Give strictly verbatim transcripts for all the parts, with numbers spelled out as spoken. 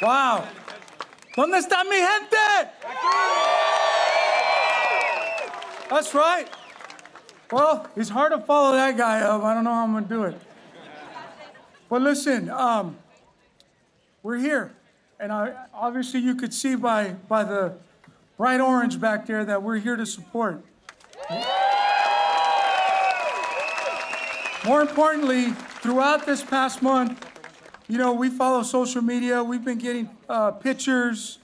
Wow. ¿Dónde está mi gente? That's right. Well, it's hard to follow that guy up. I don't know how I'm going to do it. But listen, um, we're here. And I, obviously you could see by, by the bright orange back there that we're here to support. More importantly, throughout this past month, you know, we follow social media. We've been getting uh, pictures,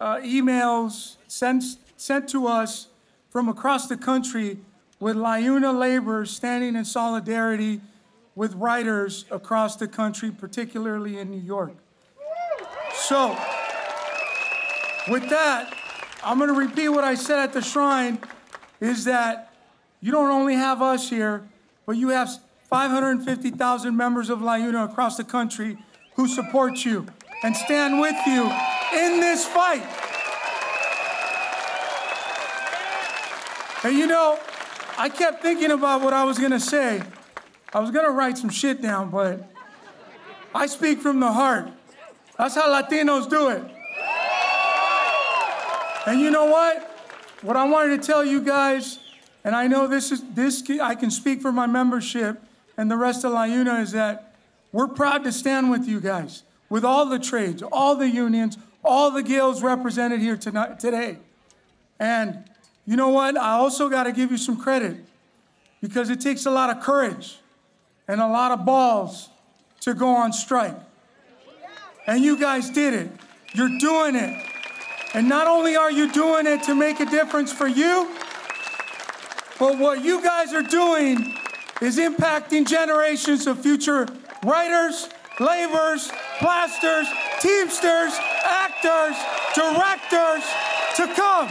uh, emails sent, sent to us from across the country with LIUNA laborers standing in solidarity with writers across the country, particularly in New York. So, with that, I'm going to repeat what I said at the shrine, is that you don't only have us here, but you have five hundred fifty thousand members of LIUNA across the country who support you and stand with you in this fight. And you know, I kept thinking about what I was going to say. I was going to write some shit down, but I speak from the heart. That's how Latinos do it. And you know what? What I wanted to tell you guys, and I know this is this I can speak for my membership and the rest of LIUNA, is that we're proud to stand with you guys, with all the trades, all the unions, all the guilds represented here tonight today. And you know what? I also got to give you some credit, because it takes a lot of courage and a lot of balls to go on strike. And you guys did it. You're doing it. And not only are you doing it to make a difference for you, but what you guys are doing is impacting generations of future writers, laborers, plasters, teamsters, actors, directors to come.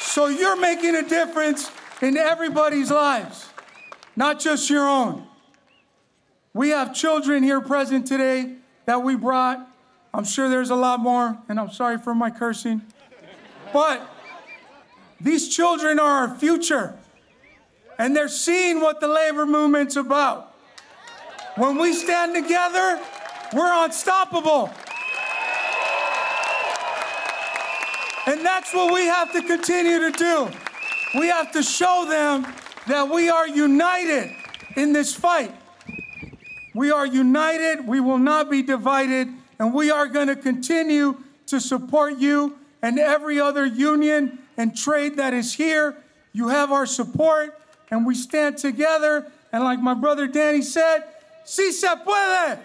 So you're making a difference in everybody's lives, not just your own. We have children here present today that we brought. I'm sure there's a lot more, and I'm sorry for my cursing. But these children are our future, and they're seeing what the labor movement's about. When we stand together, we're unstoppable. And that's what we have to continue to do. We have to show them that we are united in this fight. We are united, we will not be divided, and we are going to continue to support you and every other union and trade that is here. You have our support, and we stand together, and like my brother Danny said, "Si se puede!"